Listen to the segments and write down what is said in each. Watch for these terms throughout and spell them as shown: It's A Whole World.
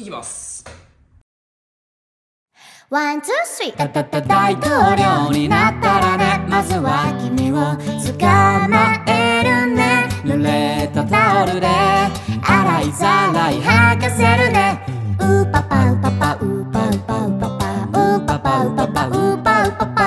いきます。ワンツースリー。大統領になったらね、まずは君を捕まえるね。濡れたタオルで洗いざらい吐かせるね。ウーパパウパパウパウパウパパウパパウパパウパウパパウパパ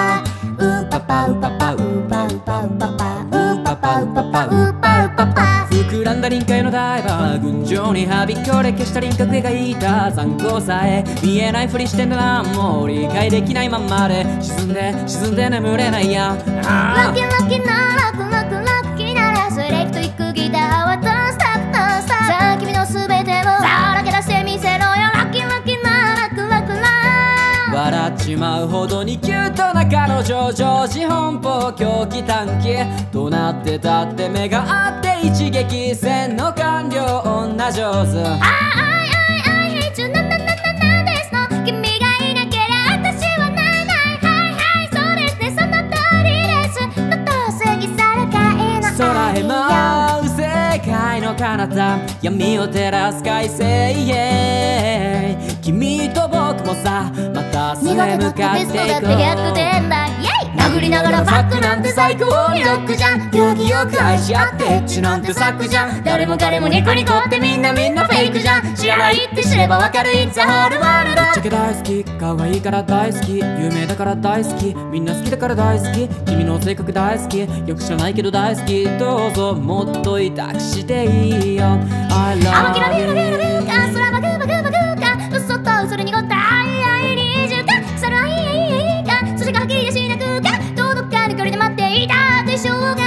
ウパパウパウパウパパウパパウパパウパウパパ。膨らんだ臨界のダイバー、群青にはびこれ消した輪郭描いた残光さえ見えないふりしてんだな、もう理解できないままで沈んで沈んで眠れないや。ラッキーラッキーなラックラックラッキーならセレクト行くギターはトースタートースター、さあ君のすべてをさらけ出してみせろよ。ラッキーラッキーなラックラックラッ、笑っちまうほどにキュートな彼女、常時奔放狂気短期、どなってたって目が合って一撃戦の官僚女上手。ああああああ hate you なななななんですの、君がいなけりゃ私はないない、はいはいそうですねその通りです。のと過ぎ去る海の空へ舞う世界の彼方、闇を照らす快晴、君と僕もさまたすれ向かっていこう。苦手なテストだって100点だイェイ、殴りながらバックなんて最高にロックじゃん、狂気よく愛し合ってエッチなんてサクじゃん、誰も彼もニコニコってみんなみんなフェイクじゃん、知らないって知ればわかる It's a whole world。 ぶっちゃけ大好き、可愛いから大好き、有名だから大好き、みんな好きだから大好き、君の性格大好き、よく知らないけど大好き、どうぞもっと痛くしていいよ I love you。 あまきらびらびらびらか、空バグバグバグか、嘘とそれ濁った愛愛に移住か、それはいいか、それがはっきりしなくか、しょうがない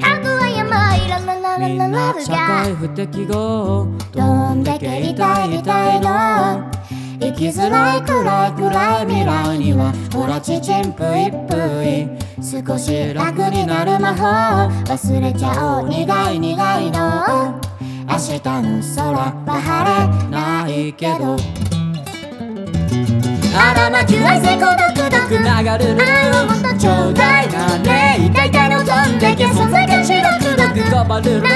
白は病ララララララみんな社会不適合、どんだけ痛いの、生きづらい暗い未来にはほらちちんぷいぷい、少し楽になる魔法忘れちゃおう、苦いの明日の空は晴れないけど、あらまき愛せ孤独流れるちょうだいだね、痛いの飛んでけ素材が白く毒こばるね。